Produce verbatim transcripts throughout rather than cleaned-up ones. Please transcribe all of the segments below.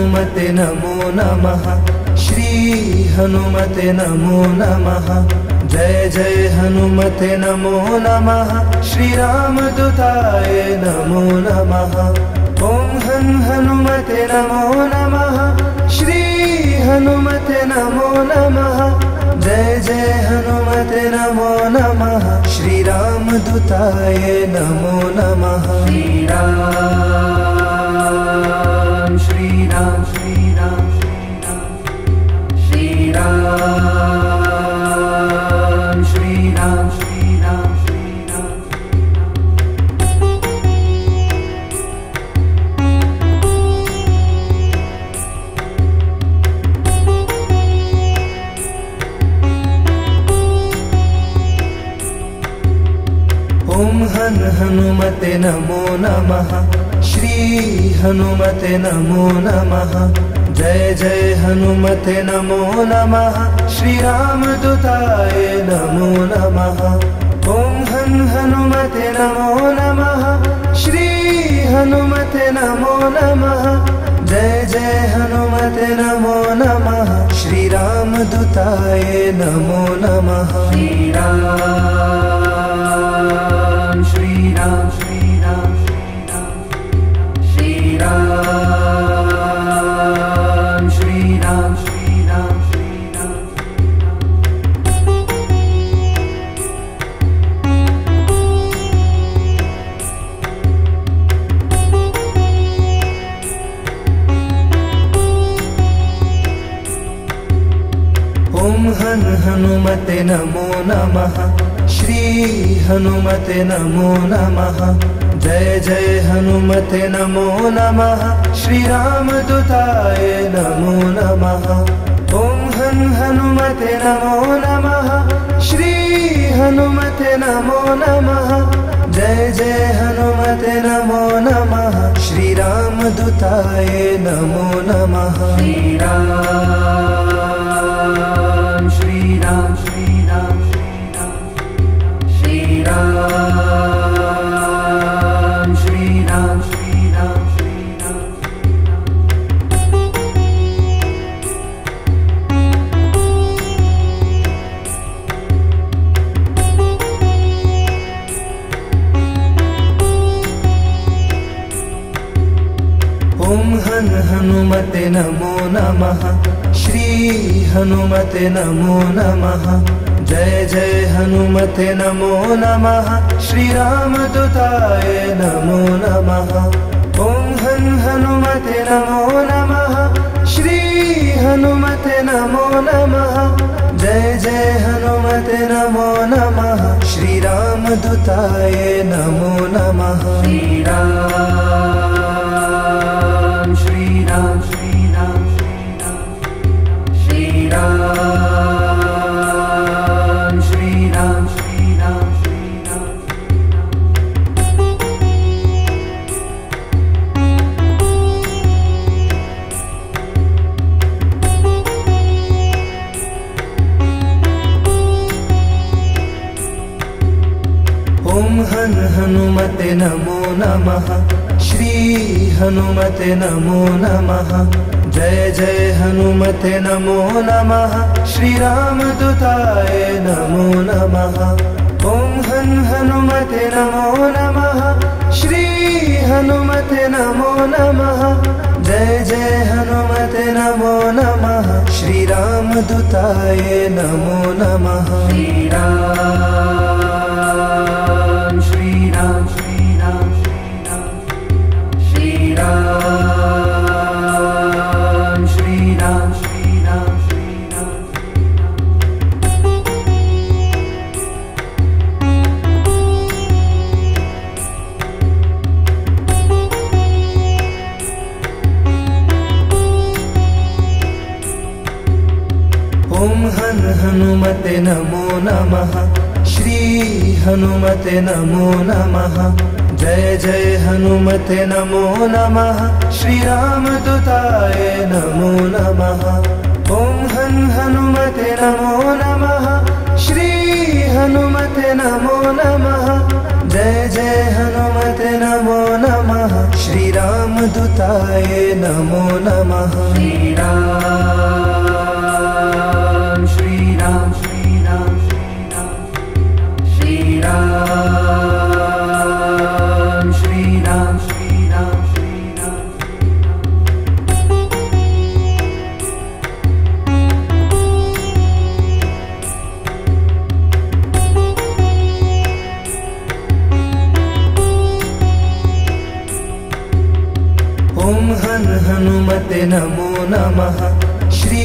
हनुमते नमो नमः। श्री हनुमते नमो नमः। जय जय हनुमते नमो नमः। श्री रामदूताय नमो नमः। ओम हं हनुमते नमो नमः। श्री हनुमते नमो नमः। जय जय हनुमते नमो नमः। श्री रामदूताय नमो नमः। श्री राम श्री राम श्री राम श्री राम श्री राम श्री राम श्री राम श्री राम। ओम हन हनुमते नमो नमः। श्री हनुमते नमो नमः। जय जय हनुमते नमो नमः। श्री रामदूताय नमो नमः। ओम हन हनुमते नमो नमः। श्री हनुमते नमो नमः। जय जय हनुमते नमो नमः। श्री रामदूताय नमो नमः। श्री राम श्री राम श्री राम श्री राम श्री राम श्री राम श्री राम। ओम हन हनुमते नमो नमः। श्री हनुमते नमो नमः। जय जय हनुमते नमो नमः। श्री रामदूताय नमो नमः। ओम हन हनुमते नमो नमः। श्री हनुमते नमो नमः। जय जय हनुमते नमो नमः। श्री रामदूताय नमो नमः। श्री राम श्री राम श्री राम श्री राम श्री राम। ओम हन हनुमते नमो नमः। श्री हनुमते नमो नमः। जय जय हनुमते नमो नमः। श्री रामदूताय नमो नमः। ओम हन हनुमते नमो नमः। श्री हनुमते नमो नमः। जय जय हनुमते नमो नमः। श्री रामदूताय नमो नमः। श्री राम श्री राम श्री राम श्री राम श्री राम श्री राम श्री राम श्री राम। ओम हन हनुमते नमो नमः। श्री हनुमते नमो नमः। जय जय हनुमते नमो नमः। श्री रामदूताय नमो नमः। ओम हन हनुमते नमो नमः। श्री हनुमते नमो नमः। जय जय हनुमते नमो नमः। श्री रामदूताय नमो नमः। श्री राम श्री राम श्री राम राम श्री राम श्री राम श्री राम। ओम हन हनुमते नमो नमः। श्री हनुमते नमो नमः। जय जय हनुमते नमो नमः। श्री रामदूताय नमो नमः। ओम हन हनुमते नमो नमः। श्री हनुमते नमो नमः। जय जय हनुमते नमो नमः। श्री श्रीरामदूताय नमो नमः। श्रीराम श्रीराम श्रीराम श्रीराम श्रीराम श्रीराम हनुमते नमो नमः। श्री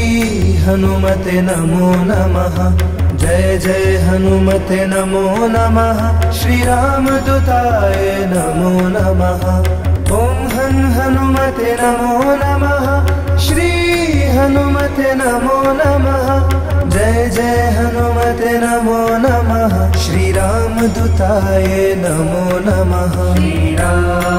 हनुमते नमो नमः। जय जय हनुमते नमो नमः। श्री रामदूताय नमो नमः। ओम हन हनुमते नमो नमः। श्री हनुमते नमो नमः। जय जय हनुमते नमो नमः। श्री रामदूताय नमो नमः।